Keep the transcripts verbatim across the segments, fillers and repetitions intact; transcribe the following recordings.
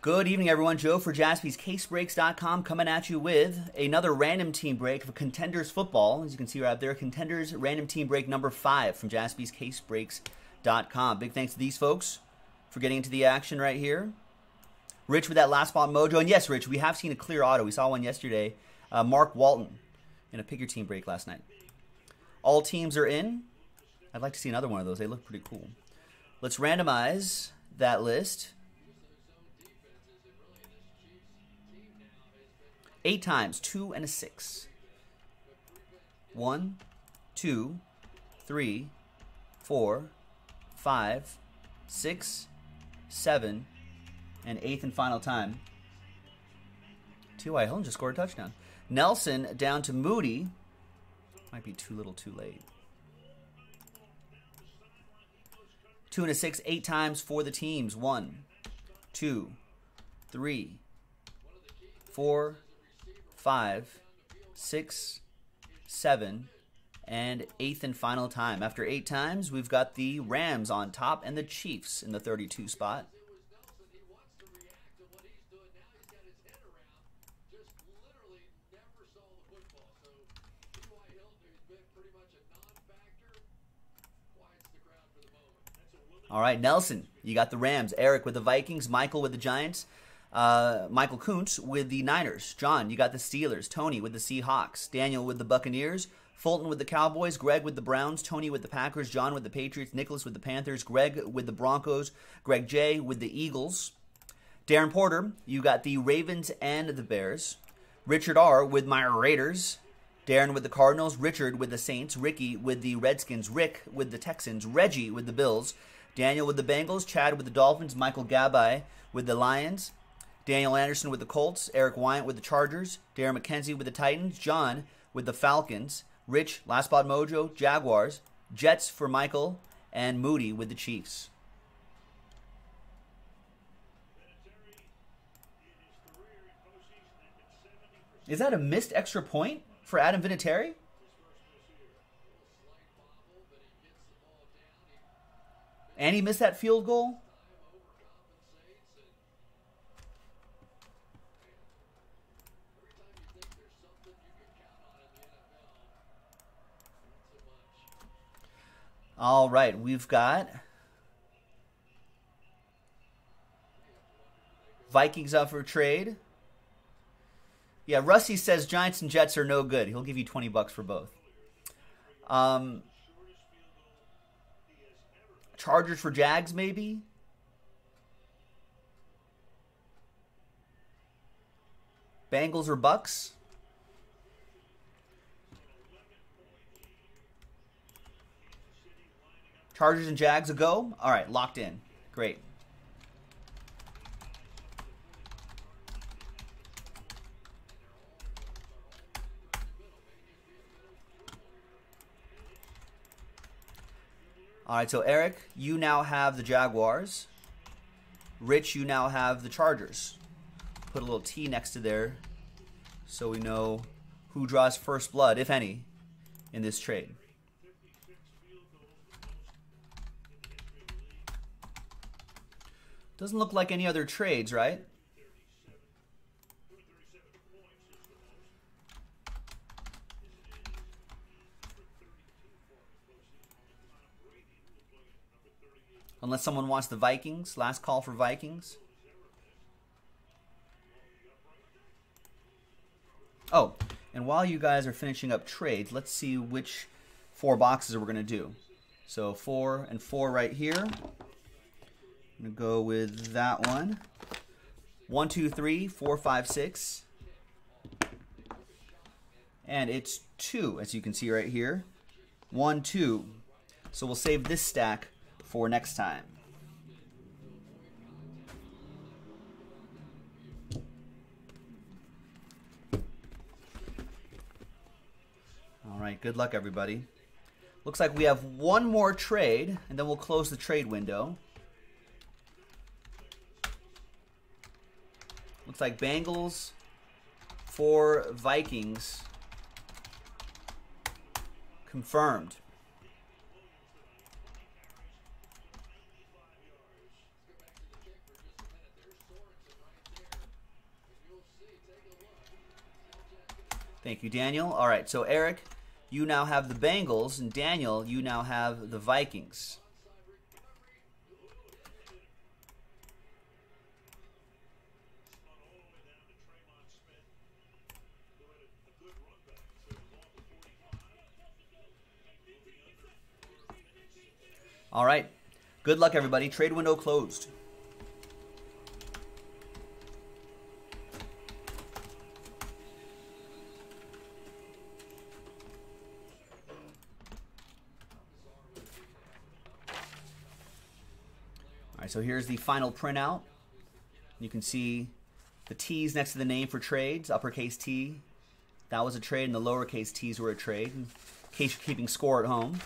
Good evening, everyone. Joe for Jaspys Case Breaks dot com coming at you with another random team break for Contenders Football. As you can see right up there, Contenders Random Team Break number five from Jaspys Case Breaks dot com. Big thanks to these folks for getting into the action right here. Rich with that last spot mojo. And yes, Rich, we have seen a clear auto. We saw one yesterday. Uh, Mark Walton in a pick your team break last night. All teams are in. I'd like to see another one of those. They look pretty cool. Let's randomize that list. Eight times, two and a six. One, two, three, four, five, six, seven, and eighth and final time. T Y. Hilton just scored a touchdown. Nelson down to Moody. Might be too little too late. Two and a six, eight times for the teams. One, two, three, four, five, six, seven, and eighth and final time. After eight times, we've got the Rams on top and the Chiefs in the thirty-two spot. All right, Nelson, you got the Rams. Eric with the Vikings. Michael with the Giants. Uh, Michael Kuntz with the Niners. John, you got the Steelers. Tony with the Seahawks. Daniel with the Buccaneers. Fulton with the Cowboys. Greg with the Browns. Tony with the Packers. John with the Patriots. Nicholas with the Panthers. Greg with the Broncos. Greg J with the Eagles. Darren Porter, you got the Ravens and the Bears. Richard R with my Raiders. Darren with the Cardinals. Richard with the Saints. Ricky with the Redskins. Rick with the Texans. Reggie with the Bills. Daniel with the Bengals. Chad with the Dolphins. Michael Gabay with the Lions. Daniel Anderson with the Colts, Eric Wyant with the Chargers, Darren McKenzie with the Titans, John with the Falcons, Rich, Last Spot Mojo, Jaguars, Jets for Michael, and Moody with the Chiefs. Is that a missed extra point for Adam Vinatieri? And he missed that field goal? All right, we've got Vikings up for trade. Yeah, Rusty says Giants and Jets are no good. He'll give you twenty bucks for both. Um, Chargers for Jags, maybe? Bengals or Bucks? Chargers and Jags a go. All right, locked in. Great. All right, so Eric, you now have the Jaguars. Rich, you now have the Chargers. Put a little T next to there so we know who draws first blood, if any, in this trade. Doesn't look like any other trades, right? Unless someone wants the Vikings. Last call for Vikings. Oh, and while you guys are finishing up trades, let's see which four boxes we're going to do. So four and four right here. I'm going to go with that one. One, two, three, four, five, six. And it's two, as you can see right here. One, two. So we'll save this stack for next time. All right, good luck, everybody. Looks like we have one more trade, and then we'll close the trade window. Looks like Bengals for Vikings confirmed. Thank you, Daniel. All right, so Eric, you now have the Bengals, and Daniel, you now have the Vikings. All right. Good luck, everybody. Trade window closed. All right, so here's the final printout. You can see the T's next to the name for trades. Uppercase T, that was a trade, and the lowercase T's were a trade, in case you're keeping score at home.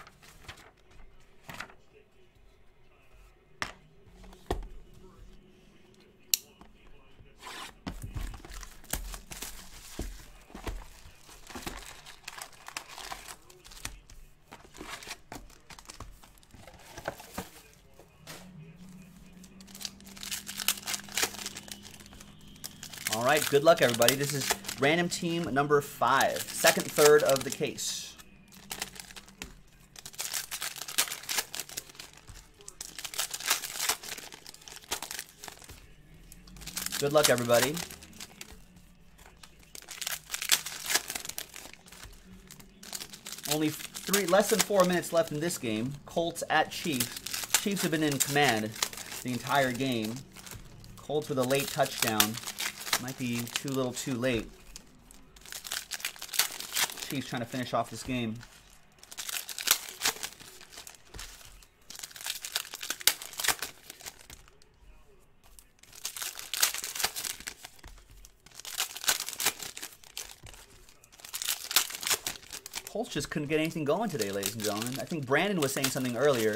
All right, good luck, everybody. This is random team number five, second third of the case. Good luck, everybody. Only three, less than four minutes left in this game. Colts at Chiefs. Chiefs have been in command the entire game. Colts with a late touchdown. Might be too little too late. Chiefs trying to finish off this game. Colts just couldn't get anything going today, ladies and gentlemen. I think Brandon was saying something earlier.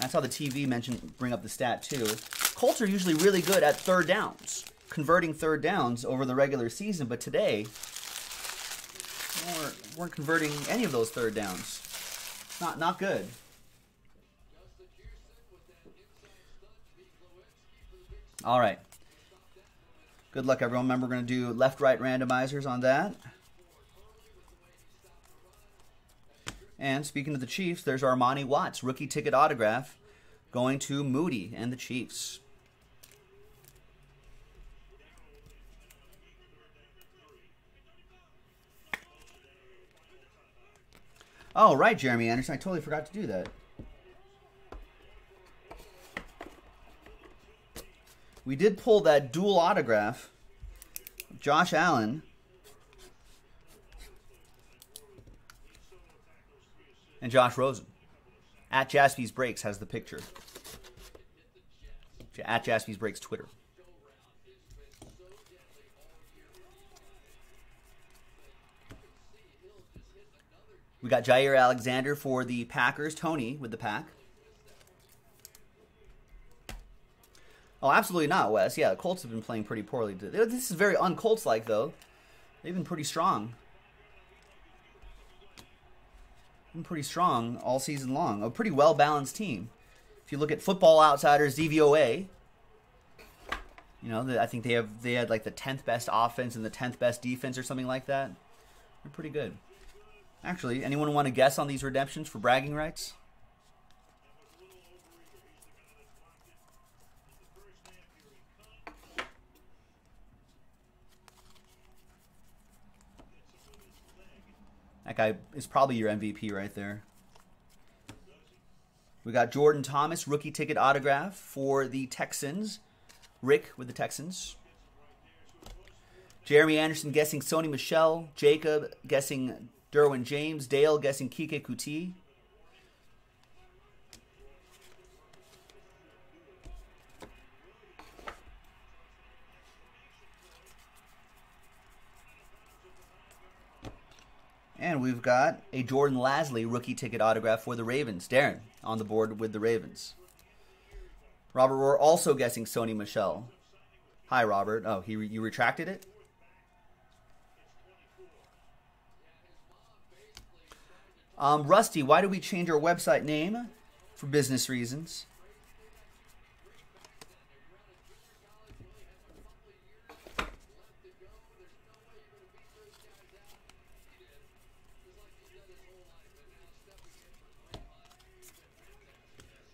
I saw the T V mention, bring up the stat too. Colts are usually really good at third downs, converting third downs over the regular season, but today we weren't, weren't converting any of those third downs. Not not good. All right. Good luck, everyone. Remember, we're going to do left-right randomizers on that. And speaking of the Chiefs, there's Armani Watts, rookie ticket autograph, going to Moody and the Chiefs. Oh, right, Jeremy Anderson. I totally forgot to do that. We did pull that dual autograph of Josh Allen and Josh Rosen. At Jaspys Breaks has the picture. At Jaspys Breaks Twitter. We got Jair Alexander for the Packers. Tony with the pack. Oh, absolutely not, Wes. Yeah, the Colts have been playing pretty poorly. This is very un-Colts-like, though. They've been pretty strong. Been pretty strong all season long. A pretty well-balanced team. If you look at Football Outsiders D V O A, you know, the, I think they have they had like the tenth best offense and the tenth best defense or something like that. They're pretty good. Actually, anyone want to guess on these redemptions for bragging rights? That guy is probably your M V P right there. We got Jordan Thomas, rookie ticket autograph for the Texans. Rick with the Texans. Jeremy Anderson guessing Sony Michel. Jacob guessing Derwin James. Dale guessing Keke Coutee. And we've got a Jordan Lasley rookie ticket autograph for the Ravens. Darren on the board with the Ravens. Robert Rohr also guessing Sony Michel. Hi, Robert. Oh, he re you retracted it? Um, Rusty, why did we change our website name? For business reasons.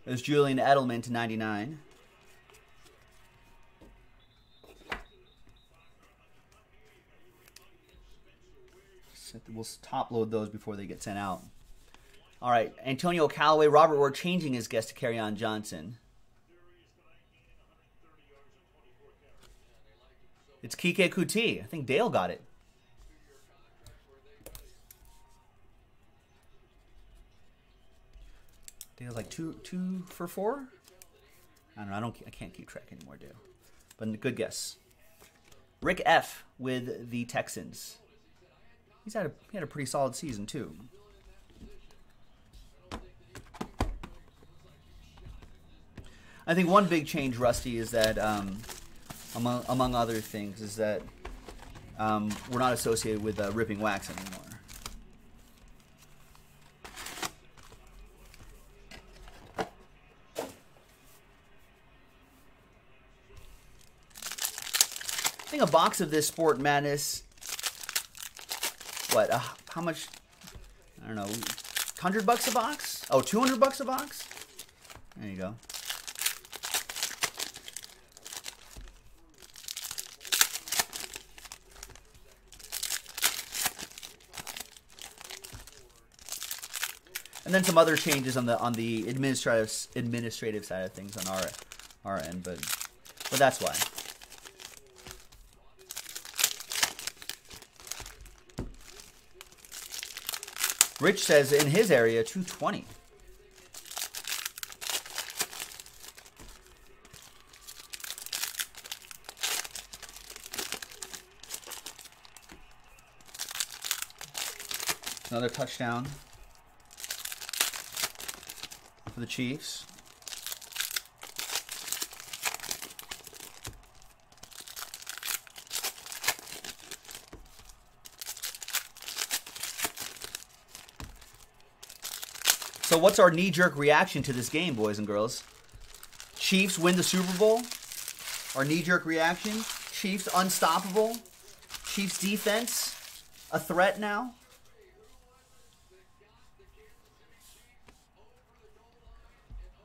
There's Julian Edelman to ninety-nine. We'll top load those before they get sent out. All right, Antonio Callaway, Robert Ward changing his guess to Kerryon Johnson. It's Keke Coutee. I think Dale got it. Dale's like two, two for four. I don't know. I don't. I can't keep track anymore, Dale. But good guess. Rick F with the Texans. He's had a he had a pretty solid season too. I think one big change, Rusty, is that um, among among other things, is that um, we're not associated with uh, ripping wax anymore. I think a box of this Sport Madness. What? Uh, how much? I don't know. one hundred bucks a box? Oh, two hundred bucks a box? There you go. And then some other changes on the on the administrative administrative side of things on our our end, but but that's why. Rich says in his area, two twenty. Another touchdown for the Chiefs. So what's our knee-jerk reaction to this game, boys and girls? Chiefs win the Super Bowl. Our knee-jerk reaction. Chiefs unstoppable. Chiefs defense a threat now.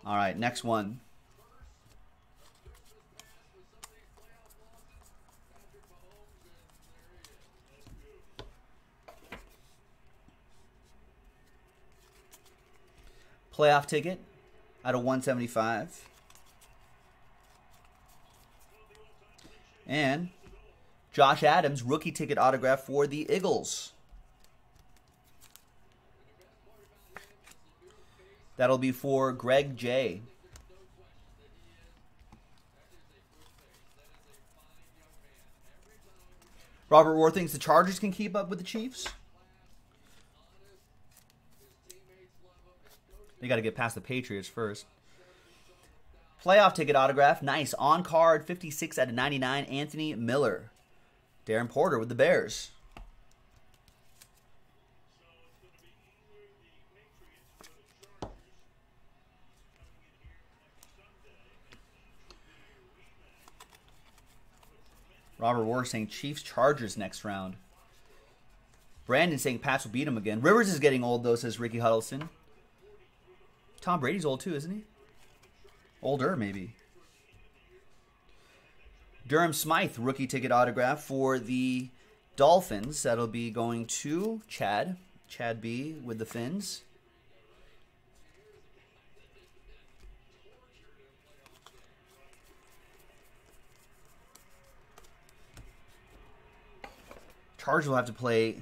All right, next one. Playoff ticket out of one seventy-five. And Josh Adams, rookie ticket autograph for the Eagles. That'll be for Greg J. Robert Rohr thinks the Chargers can keep up with the Chiefs. They got to get past the Patriots first. Playoff ticket autograph. Nice. On card, fifty-six out of ninety-nine. Anthony Miller. Darren Porter with the Bears. Robert Ward saying Chiefs Chargers next round. Brandon saying Pats will beat him again. Rivers is getting old, though, says Ricky Huddleston. Tom Brady's old too, isn't he? Older, maybe. Durham Smythe, rookie ticket autograph for the Dolphins. That'll be going to Chad. Chad B with the Fins. Chargers will have to play...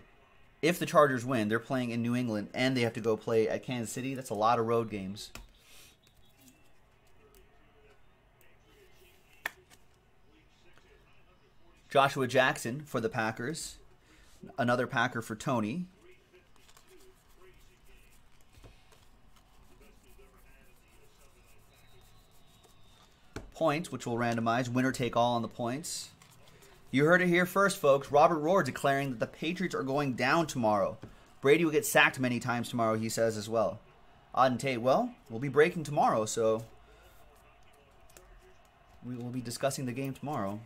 If the Chargers win, they're playing in New England, and they have to go play at Kansas City. That's a lot of road games. Joshua Jackson for the Packers. Another Packer for Tony. Points, which we'll randomize. Winner take all on the points. You heard it here first, folks. Robert Rohr declaring that the Patriots are going down tomorrow. Brady will get sacked many times tomorrow, he says as well. Auden Tate, well, we'll be breaking tomorrow, so we will be discussing the game tomorrow.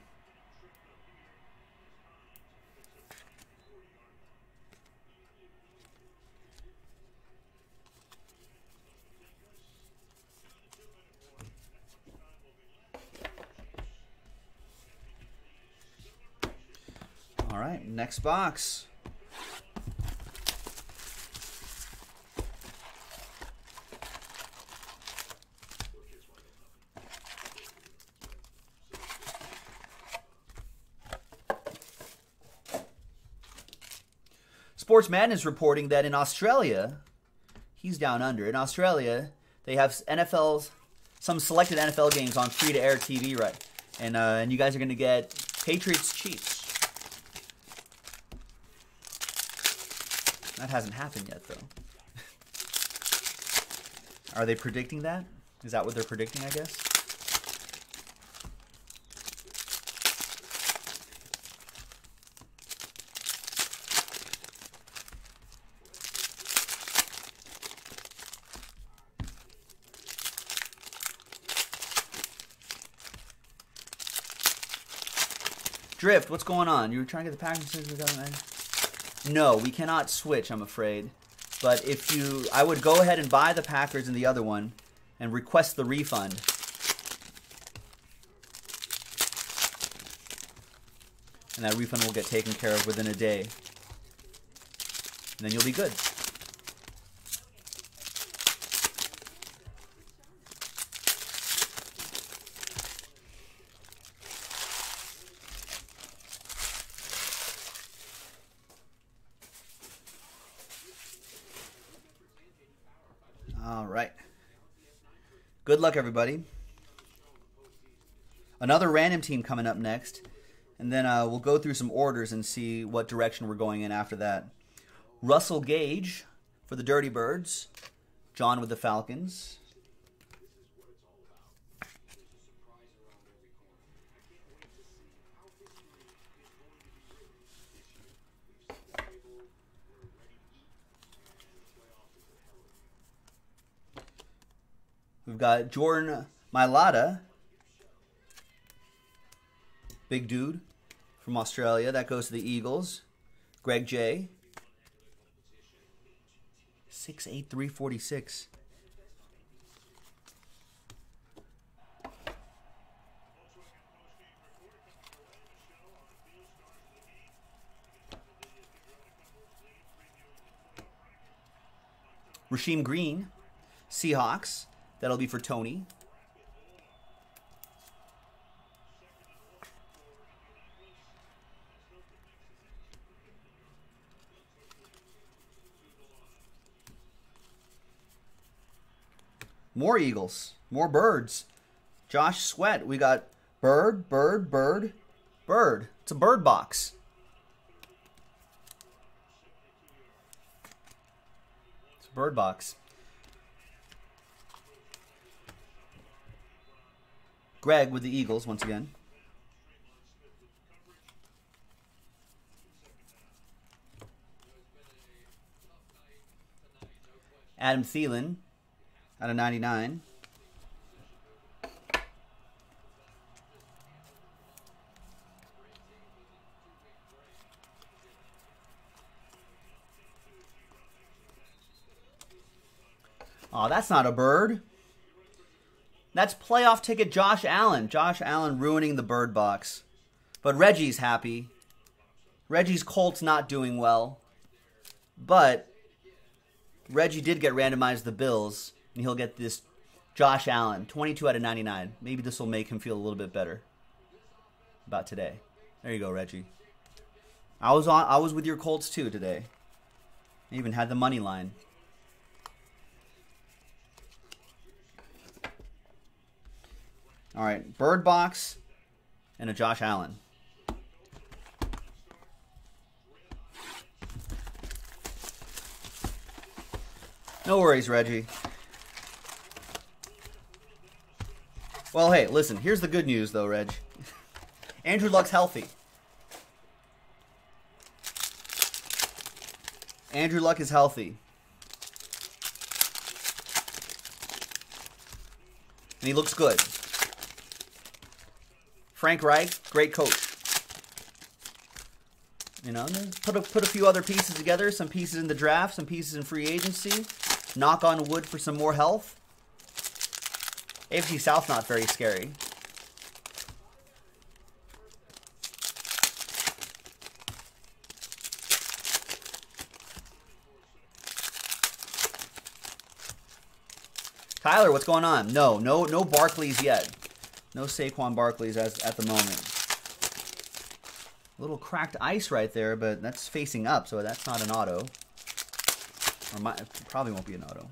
All right, next box. Sports Madden is reporting that in Australia, he's down under. In Australia, they have N F L's, some selected N F L games on free-to-air T V, right? And uh, and you guys are going to get Patriots Chiefs. That hasn't happened yet, though. Are they predicting that? Is that what they're predicting, I guess? Drift, what's going on? You were trying to get the Packers? No, we cannot switch, I'm afraid. But if you... I would go ahead and buy the Packers and the other one and request the refund. And that refund will get taken care of within a day. And then you'll be good. Good luck, everybody. Another random team coming up next. And then uh, we'll go through some orders and see what direction we're going in after that. Russell Gage for the Dirty Birds. John with the Falcons. We've got Jordan Mailata, big dude from Australia. That goes to the Eagles. Greg J, six eight three forty-six. Rasheem Green, Seahawks. That'll be for Tony. More Eagles. More birds. Josh Sweat. We got bird, bird, bird, bird. It's a bird box. It's a bird box. Greg with the Eagles once again. Adam Thielen out of ninety-nine. Oh, that's not a bird. That's playoff ticket Josh Allen. Josh Allen ruining the bird box. But Reggie's happy. Reggie's Colts not doing well. But Reggie did get randomized the Bills. And he'll get this Josh Allen. twenty-two out of ninety-nine. Maybe this will make him feel a little bit better about today. There you go, Reggie. I was on, I was with your Colts too today. I even had the money line. All right, bird box and a Josh Allen. No worries, Reggie. Well, hey, listen, here's the good news, though, Reg. Andrew Luck's healthy. Andrew Luck is healthy. And he looks good. Frank Reich, great coach. You know, put a, put a few other pieces together, some pieces in the draft, some pieces in free agency. Knock on wood for some more health. A F C South not very scary. Tyler, what's going on? No, no, no Barkley's yet. No Saquon Barkley's as at the moment. A little cracked ice right there, but that's facing up, so that's not an auto. Or my, it probably won't be an auto.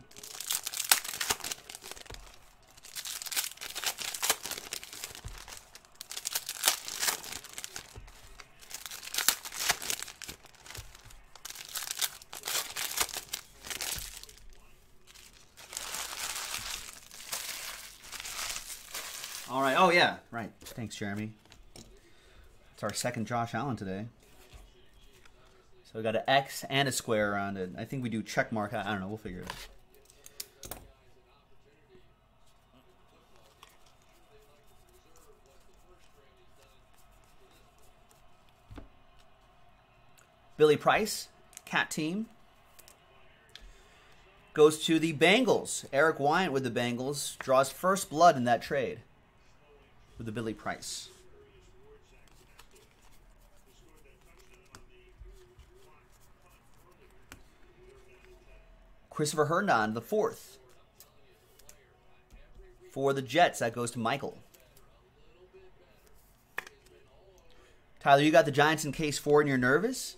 All right. Oh, yeah. Right. Thanks, Jeremy. It's our second Josh Allen today. So we got an X and a square around it. I think we do check mark. I don't know. We'll figure it out. Billy Price, Cat Team. Goes to the Bengals. Eric Wyant with the Bengals. Draws first blood in that trade. With the Billy Price. Christopher Herndon, the fourth. For the Jets, that goes to Michael. Tyler, you got the Giants in case four and you're nervous?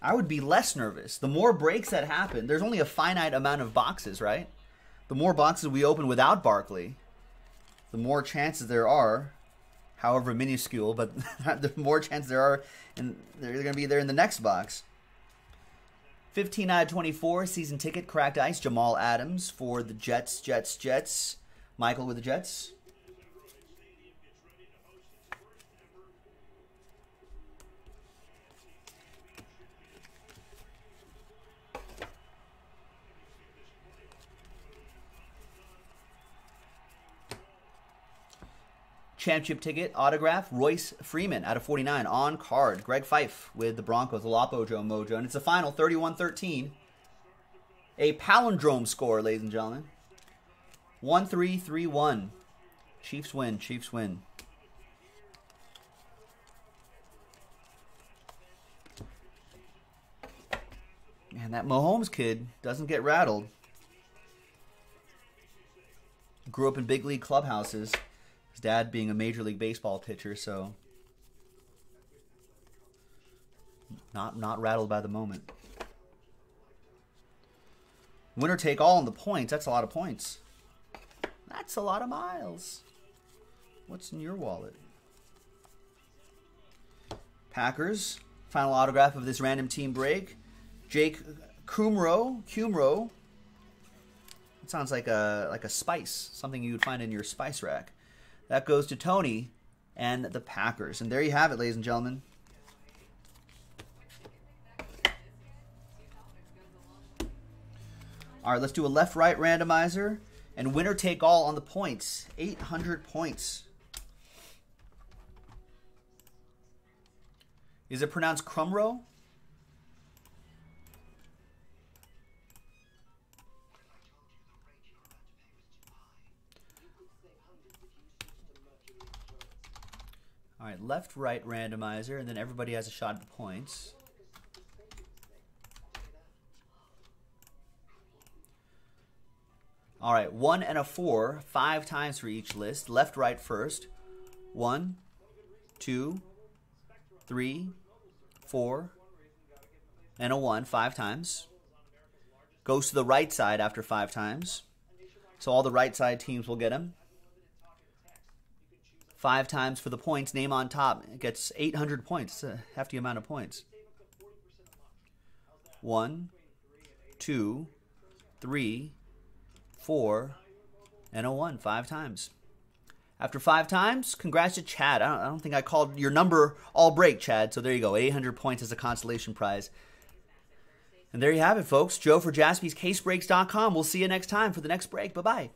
I would be less nervous. The more breaks that happen, there's only a finite amount of boxes, right? The more boxes we open without Barkley, the more chances there are, however minuscule, but the more chances there are, and they're going to be there in the next box. fifteen out of twenty-four, season ticket, cracked ice, Jamal Adams for the Jets, Jets, Jets. Michael with the Jets. Championship ticket, autograph, Royce Freeman out of forty-nine on card. Greg Fife with the Broncos, Lopo Joe Mojo. And it's a final, thirty-one thirteen. A palindrome score, ladies and gentlemen. one three three one. Chiefs win, Chiefs win. Man, that Mahomes kid doesn't get rattled. Grew up in big league clubhouses. His dad being a Major League Baseball pitcher, so not not rattled by the moment. Winner take all on the points. That's a lot of points. That's a lot of miles. What's in your wallet? Packers. Final autograph of this random team break. Jake Kumerow. Kumerow. It sounds like a like a spice, something you would find in your spice rack. That goes to Tony and the Packers. And there you have it, ladies and gentlemen. All right, let's do a left-right randomizer. And winner take all on the points. eight hundred points. Is it pronounced Kumerow? All right, left-right randomizer, and then everybody has a shot at the points. All right, one and a four, five times for each list. Left-right first. One, two, three, four, and a one, five times. Goes to the right side after five times. So all the right side teams will get them. Five times for the points. Name on top. It gets eight hundred points. It's a hefty amount of points. One, two, three, four, and a one. Five times. After five times, congrats to Chad. I don't, I don't think I called your number all break, Chad. So there you go. eight hundred points as a consolation prize. And there you have it, folks. Joe for Jaspys Case Breaks dot com. We'll see you next time for the next break. Bye-bye.